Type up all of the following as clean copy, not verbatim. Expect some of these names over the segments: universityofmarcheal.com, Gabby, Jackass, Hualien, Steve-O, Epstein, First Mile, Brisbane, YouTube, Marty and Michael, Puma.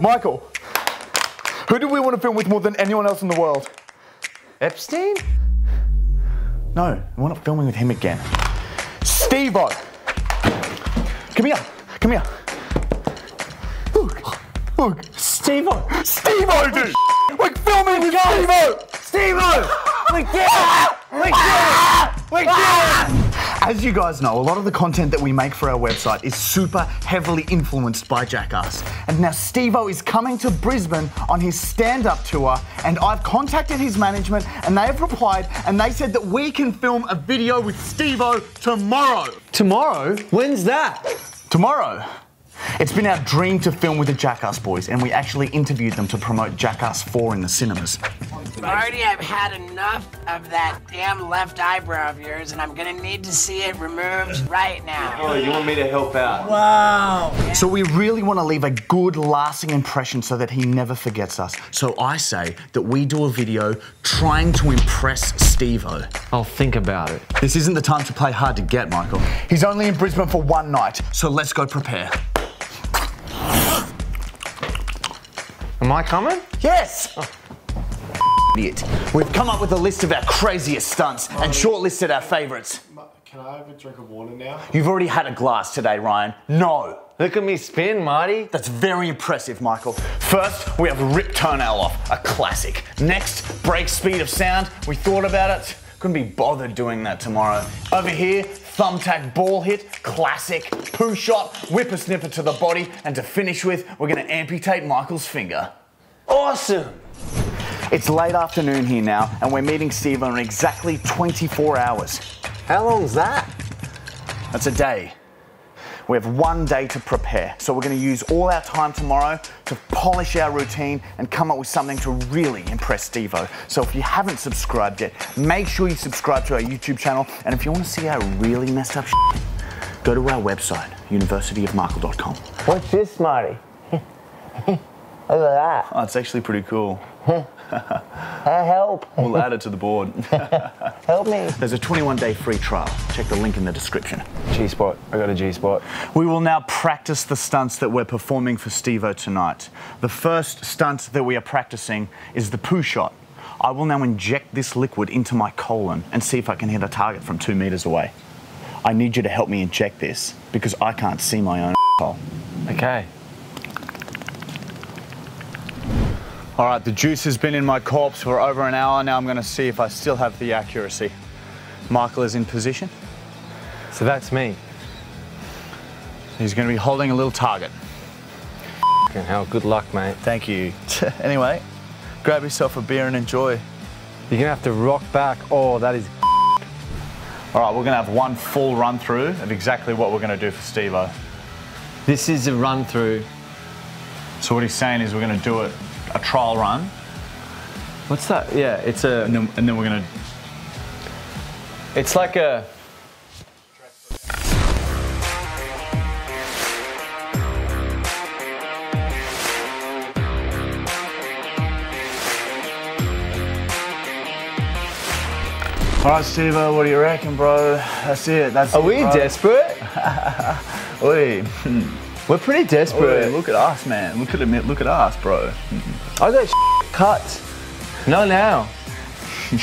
Michael, who do we want to film with more than anyone else in the world? Epstein? No, we're not filming with him again. Steve-O! Come here. Look, Steve-O! Steve-O, dude! We're filming with Steve-O! Steve-O! We did it! We did it! We did it! As you guys know, a lot of the content that we make for our website is super heavily influenced by Jackass. And now Steve-O is coming to Brisbane on his stand-up tour, and I've contacted his management and they have replied and they said that we can film a video with Steve-O tomorrow. Tomorrow? When's that? Tomorrow. It's been our dream to film with the Jackass boys, and we actually interviewed them to promote Jackass 4 in the cinemas. Marty, I've had enough of that damn left eyebrow of yours, and I'm gonna need to see it removed right now. Oh, you want me to help out? Wow. Yeah. So we really want to leave a good, lasting impression so that he never forgets us. So I say that we do a video trying to impress Steve-O. I'll think about it. This isn't the time to play hard to get, Michael. He's only in Brisbane for one night, so let's go prepare. Am I coming? Yes! Oh, idiot. We've come up with a list of our craziest stunts and shortlisted our favourites. Can I have a drink of water now? You've already had a glass today, Ryan. No! Look at me spin, Marty. That's very impressive, Michael. First, we have rip toenail off, a classic. Next, break speed of sound. We thought about it. Couldn't be bothered doing that tomorrow. Over here, thumbtack ball hit, classic. Poo shot, whippersnipper to the body, and to finish with, we're gonna amputate Michael's finger. Awesome! It's late afternoon here now, and we're meeting Steve-O in exactly 24 hours. How long's that? That's a day. We have one day to prepare, so we're gonna use all our time tomorrow to polish our routine and come up with something to really impress Steve-O. So if you haven't subscribed yet, make sure you subscribe to our YouTube channel, and if you wanna see our really messed up shit, go to our website, universityofmarcheal.com. What's this, Marty? Look at that. Oh, it's actually pretty cool. Help. We'll add it to the board. Help me. There's a 21-day free trial. Check the link in the description. G-spot. I got a G-spot. We will now practice the stunts that we're performing for Steve-O tonight. The first stunt that we are practicing is the poo shot. I will now inject this liquid into my colon and see if I can hit a target from 2 meters away. I need you to help me inject this because I can't see my own hole. Okay. All right, the juice has been in my corpse for over an hour. Now I'm gonna see if I still have the accuracy. Michael is in position. So that's me. He's gonna be holding a little target. F***ing hell, good luck, mate. Thank you. Anyway, grab yourself a beer and enjoy. You're gonna have to rock back. Oh, that is all right, we're gonna have one full run through of exactly what we're gonna do for Steve-O. This is a run through. So what he's saying is we're gonna do it a trial run. What's that? Yeah, it's a... And then we're gonna... It's like a... All right, Steve-O, what do you reckon, bro? That's it, that's Are it, we bro. Desperate? Oi. We're pretty desperate. Oi, look at us, man. Look at us, bro. I got cuts. Not now.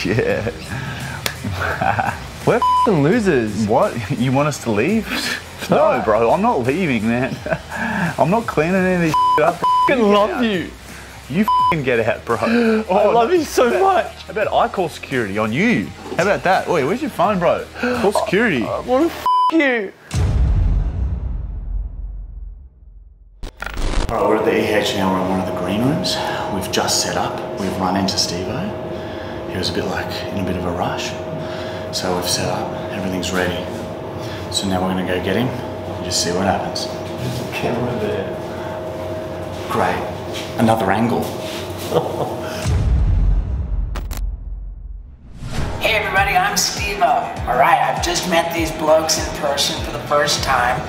Yeah. We're f***ing losers. What? You want us to leave? No, bro. I'm not leaving, man. I'm not cleaning any of this up. I f***ing love you. You f***ing get out, bro. Oh, I love you so much. How about I call security on you? How about that? Oi, where's your phone, bro? Call security. I want to f*** you. All right, we're at the EH now, we're in one of the green rooms. We've just set up, we've run into Steve-O. He was a bit like, in a bit of a rush. So we've set up, everything's ready. So now we're gonna go get him and just see what happens. There's a camera there. Great, another angle. Hey everybody, I'm Steve-O. All right, I've just met these blokes in person for the first time.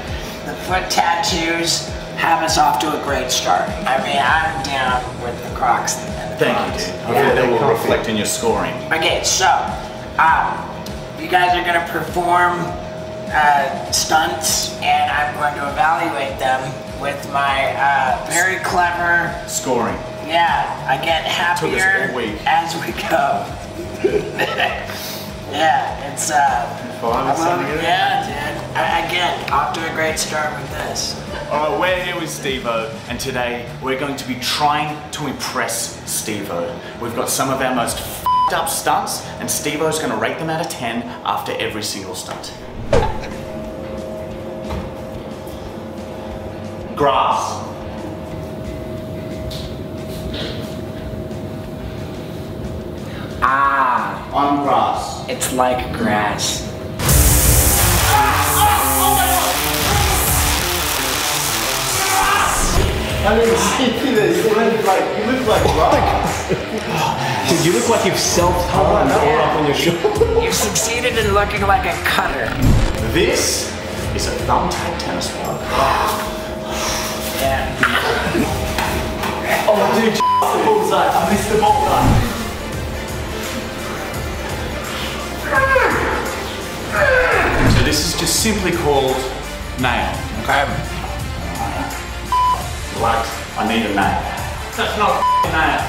The foot tattoos have us off to a great start. I mean, I'm down with the Crocs. Thank you, dude. Yeah, that will reflect in your scoring. Okay, so, you guys are gonna perform stunts, and I'm going to evaluate them with my very clever scoring. Yeah, I get happier as we go. Yeah, it's dude. I get off to a great start with this. Alright, we're here with Steve-O, and today we're going to be trying to impress Steve-O. We've got some of our most f***ed up stunts, and Steve-O's gonna rate them out of 10 after every single stunt. Grass. Ah. On grass. It's like grass. I mean, you look like rock. Dude, you look like you've self-taught up on your shoulder. You've succeeded in looking like a cutter. This is a thumbtack tennis ball. Yeah. Oh dude, the bullseye. I missed the bullseye. So this is just simply called nail. Okay. Like, I need a nail. That's not a nail.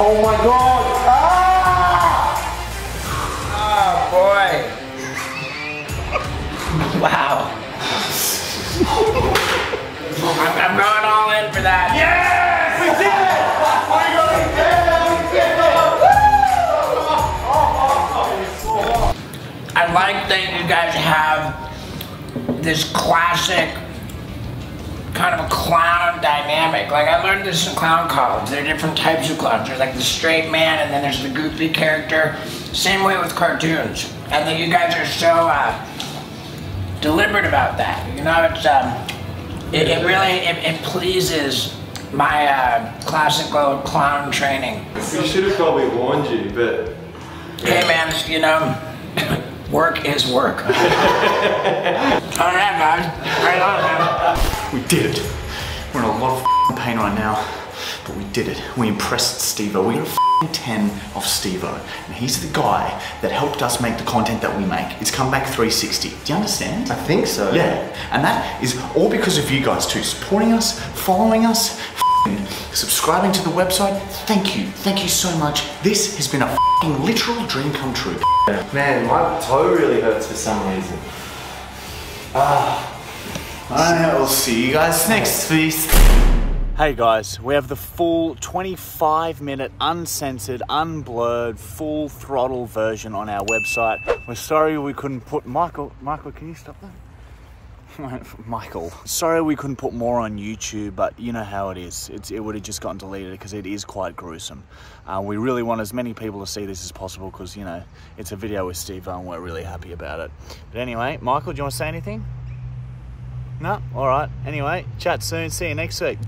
Oh my god! Ah! Oh boy! Wow. I'm going all in for that. Yes! We did it! We're going down! We did it! I like that you guys have this classic kind of clown dynamic. Like, I learned this in clown college. There are different types of clowns. There's like the straight man, and then there's the goofy character. Same way with cartoons. I think you guys are so deliberate about that, you know. It's it really pleases my classical clown training. We should have probably warned you, but hey man, you know, work is work. All right, guys, right on, man. We did it. We're in a lot of pain right now, but we did it. We impressed Steve-O. We got a 10 of Steve-O, and he's the guy that helped us make the content that we make. It's Comeback 360. Do you understand? I think so. Yeah, and that is all because of you guys too, supporting us, following us, subscribing to the website. Thank you. Thank you so much. This has been a literal dream come true. Man, my toe really hurts for some reason. I'll see you guys next feast. Hey guys, we have the full 25-minute uncensored, unblurred, full throttle version on our website. We're sorry we couldn't put Michael, can you stop that? Michael. Sorry we couldn't put more on YouTube, but you know how it is. It would have just gotten deleted because it is quite gruesome. We really want as many people to see this as possible because, you know, it's a video with Steve-O and we're really happy about it. But anyway, Michael, do you want to say anything? No? Alright. Anyway, chat soon. See you next week.